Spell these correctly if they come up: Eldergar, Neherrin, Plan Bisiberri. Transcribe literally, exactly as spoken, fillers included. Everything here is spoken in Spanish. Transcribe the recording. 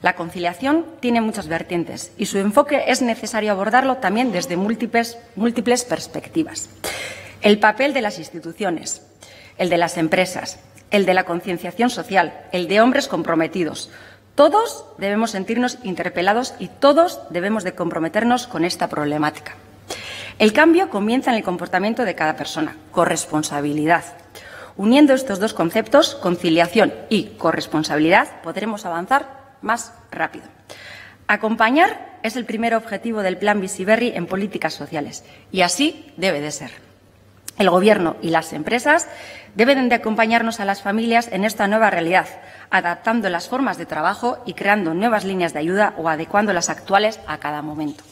La conciliación tiene muchas vertientes y su enfoque es necesario abordarlo también desde múltiples, múltiples perspectivas. El papel de las instituciones, el de las empresas, el de la concienciación social, el de hombres comprometidos. Todos debemos sentirnos interpelados y todos debemos de comprometernos con esta problemática. El cambio comienza en el comportamiento de cada persona, corresponsabilidad. Uniendo estos dos conceptos, conciliación y corresponsabilidad, podremos avanzar más rápido. Acompañar es el primer objetivo del Plan Bisiberri en políticas sociales y así debe de ser. El Gobierno y las empresas deben de acompañarnos a las familias en esta nueva realidad, adaptando las formas de trabajo y creando nuevas líneas de ayuda o adecuando las actuales a cada momento.